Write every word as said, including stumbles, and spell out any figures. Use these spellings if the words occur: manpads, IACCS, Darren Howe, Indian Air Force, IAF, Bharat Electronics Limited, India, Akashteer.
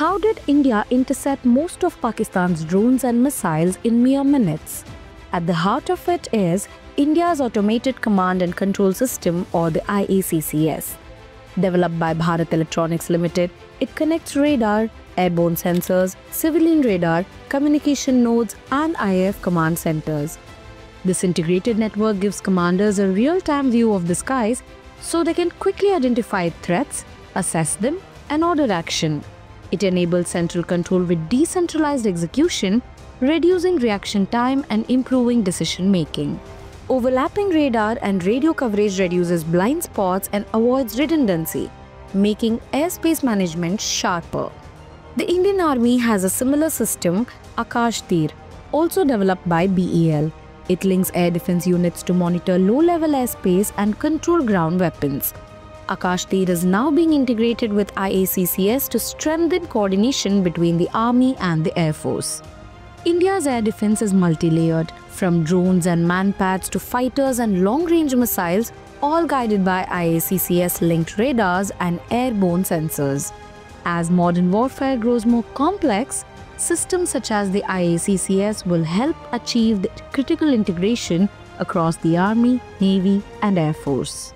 How did India intercept most of Pakistan's drones and missiles in mere minutes? At the heart of it is India's Automated Command and Control System, or the I A C C S. Developed by Bharat Electronics Limited, it connects radar, airborne sensors, civilian radar, communication nodes and I A F command centers. This integrated network gives commanders a real-time view of the skies so they can quickly identify threats, assess them and order action. It enables central control with decentralized execution, reducing reaction time and improving decision-making. Overlapping radar and radio coverage reduces blind spots and avoids redundancy, making airspace management sharper. The Indian Army has a similar system, Akashteer, also developed by B E L. It links air defense units to monitor low-level airspace and control ground weapons. Akashteer is now being integrated with I A C C S to strengthen coordination between the Army and the Air Force. India's air defense is multi-layered, from drones and manpads to fighters and long-range missiles, all guided by I A C C S-linked radars and airborne sensors. As modern warfare grows more complex, systems such as the I A C C S will help achieve the critical integration across the Army, Navy and Air Force.